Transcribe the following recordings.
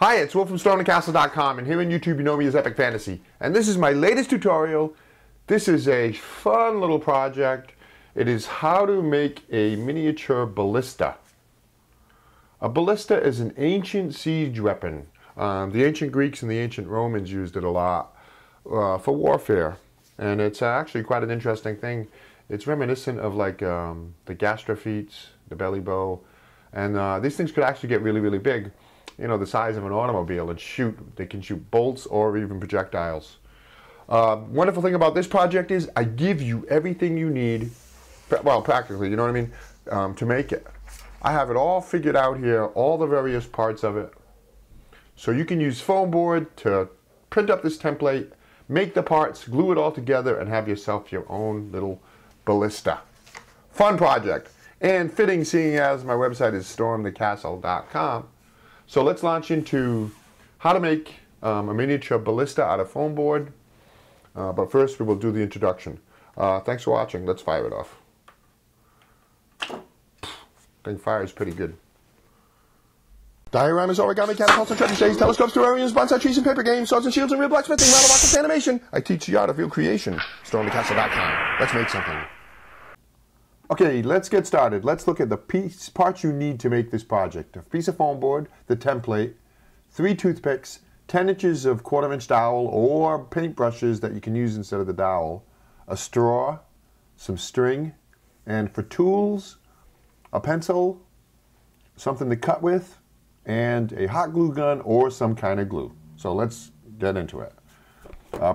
Hi, it's Will from StormTheCastle.com, and here on YouTube you know me as Epic Fantasy. And this is my latest tutorial. This is a fun little project. It is how to make a miniature ballista. A ballista is an ancient siege weapon. The ancient Greeks and the ancient Romans used it a lot for warfare. And it's actually quite an interesting thing. It's reminiscent of like the gastrophetes, the belly bow. And these things could actually get really, really big. You know, the size of an automobile, and shoot. They can shoot bolts or even projectiles. Wonderful thing about this project is I give you everything you need, well, practically, you know what I mean, to make it. I have it all figured out here, all the various parts of it. So you can use foam board to print up this template, make the parts, glue it all together, and have yourself your own little ballista. Fun project. And fitting, seeing as my website is StormTheCastle.com. So let's launch into how to make a miniature ballista out of foam board. But first we will do the introduction. Thanks for watching. Let's fire it off. I think fire is pretty good. Dioramas, origami, catapults, and trebuchets, telescopes, terrariums, bonsai trees, and paper games, swords and shields, and real blacksmithing, rattle boxes, animation. I teach the art of real creation. StormTheCastle.com. Let's make something. Okay, let's get started. Let's look at the parts you need to make this project. A piece of foam board, the template, 3 toothpicks, 10 inches of quarter-inch dowel or paintbrushes that you can use instead of the dowel, a straw, some string, and for tools, a pencil, something to cut with, and a hot glue gun or some kind of glue. So let's get into it.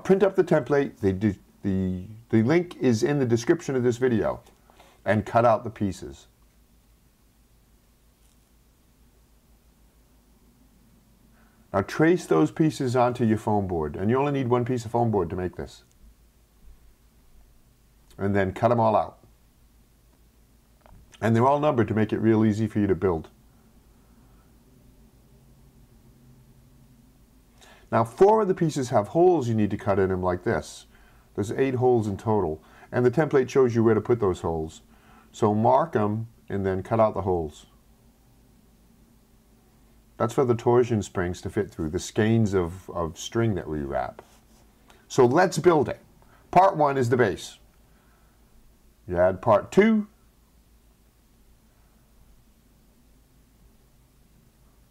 Print up the template. The link is in the description of this video. And cut out the pieces. Now trace those pieces onto your foam board, and you only need one piece of foam board to make this. And then cut them all out. And they're all numbered to make it real easy for you to build. Now 4 of the pieces have holes you need to cut in them like this. There's 8 holes in total, and the template shows you where to put those holes. So mark them and then cut out the holes. That's for the torsion springs to fit through, the skeins of string that we wrap. So let's build it. Part 1 is the base. You add part 2.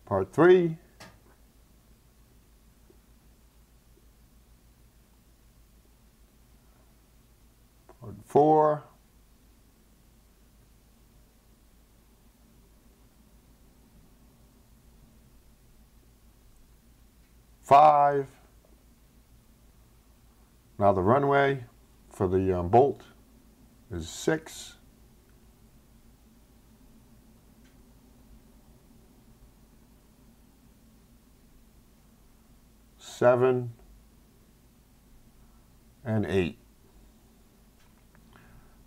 Part 3. Part 4. Part 5, now the runway for the bolt is 6, seven, and 8.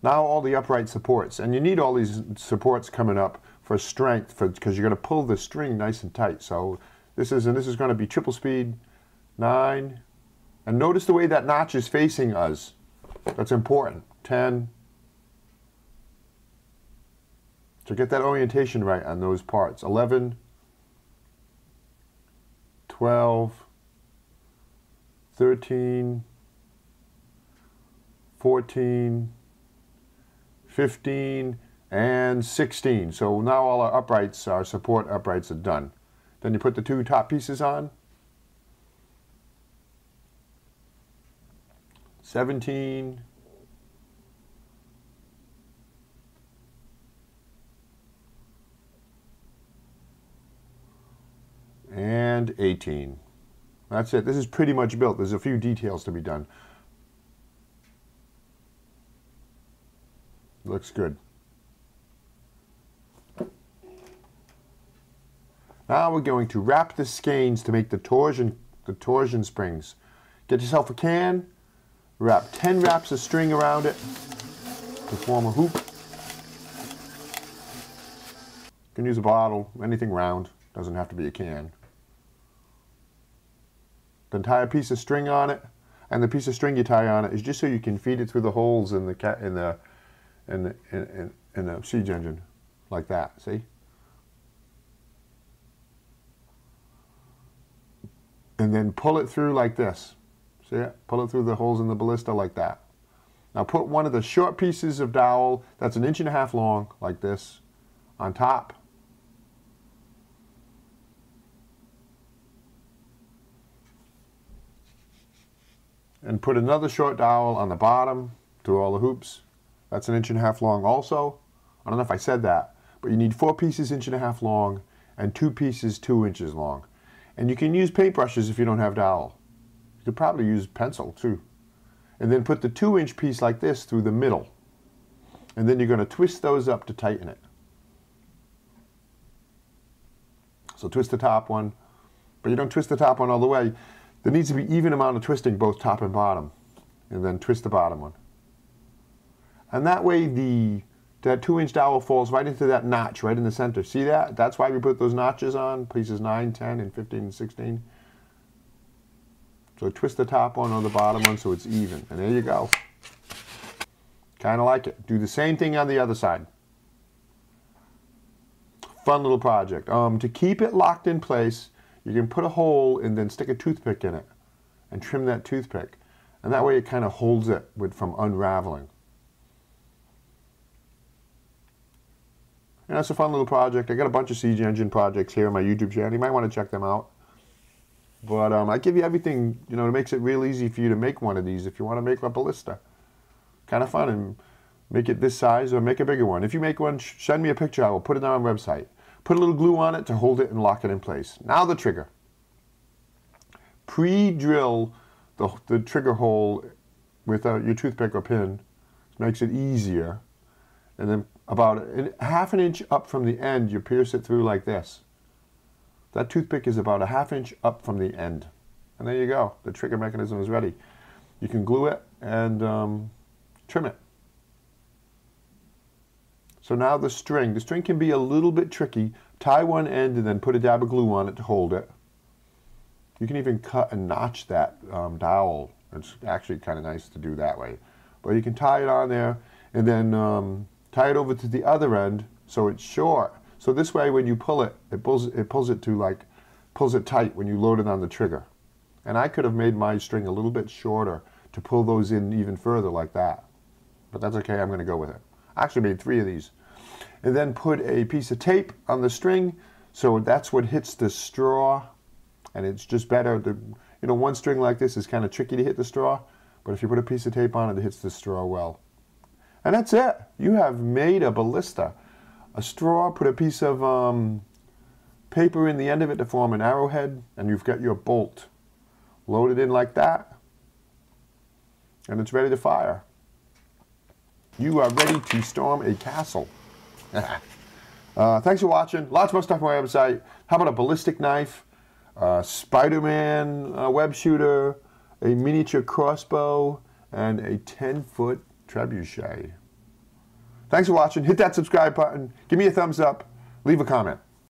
Now all the upright supports, and you need all these supports coming up for strength, because you're going to pull the string nice and tight. So this is going to be triple speed, 9, and notice the way that notch is facing us. That's important. 10. So get that orientation right on those parts. 11, 12, 13, 14, 15, and 16. So now all our uprights, our support uprights, are done. Then you put the 2 top pieces on. 17. 18. That's it. This is pretty much built. There's a few details to be done. Looks good. Now we're going to wrap the skeins to make the torsion springs. Get yourself a can, wrap 10 wraps of string around it to form a hoop. You can use a bottle, anything round, doesn't have to be a can. Then tie a piece of string on it, and the piece of string you tie on it is just so you can feed it through the holes in the siege engine, like that, see? and then pull it through like this. See it? Pull it through the holes in the ballista like that. Now put one of the short pieces of dowel that's 1.5 inches long, like this, on top. And put another short dowel on the bottom through all the hoops. That's 1.5 inches long also. I don't know if I said that, but you need 4 pieces 1.5 inches long and 2 pieces 2 inches long. And you can use paintbrushes if you don't have dowel. You could probably use pencil too. And then put the 2-inch piece like this through the middle. And then you're going to twist those up to tighten it. So twist the top one, but you don't twist the top one all the way. There needs to be even amount of twisting both top and bottom. And then twist the bottom one. And that way that 2-inch dowel falls right into that notch right in the center. See that? That's why we put ththose notches on, pieces 9, 10, and 15, and 16. So twist the top one or the bottom one so it's even. And there you go. Kind of like it. Do the same thing on the other side. Fun little project. To keep it locked in place, you can put a hole and then stick a toothpick in it and trim that toothpick. And that way it kind of holds it from unraveling. And that's a fun little project. I got a bunch of Siege Engine projects here on my YouTube channel. You might want to check them out. But I give you everything, you know, it makes it real easy for you to make one of these if you want to make a ballista. Kind of fun, and make it this size or make a bigger one. If you make one, send me a picture. I will put it on my website. Put a little glue on it to hold it and lock it in place. Now the trigger. Pre-drill the trigger hole with your toothpick or pin. It makes it easier. And then about 1/2 inch up from the end, you pierce it through like this. That toothpick is about 1/2 inch up from the end. And there you go. The trigger mechanism is ready. You can glue it and trim it. So now the string. The string can be a little bit tricky. Tie one end and then put a dab of glue on it to hold it. You can even cut and notch that dowel. It's actually kind of nice to do that way. But you can tie it on there and then tie it over to the other end so it's short. So this way when you pull it, it pulls it tight when you load it on the trigger. And I could have made my string a little bit shorter to pull those in even further like that. But that's okay, I'm going to go with it. I actually made 3 of these. And then put a piece of tape on the string so that's what hits the straw. And it's just better. You know, one string like this is kind of tricky to hit the straw. But if you put a piece of tape on it, it hits the straw well. And that's it. You have made a ballista. A straw, put a piece of paper in the end of it to form an arrowhead, and you've got your bolt. Load it in like that, and it's ready to fire. You are ready to storm a castle. Thanks for watching. Lots more stuff on my website. How about a ballistic knife, Spider-Man web shooter, a miniature crossbow, and a 10-foot trebuchet. Thanks for watching. Hit that subscribe button. Give me a thumbs up. Leave a comment.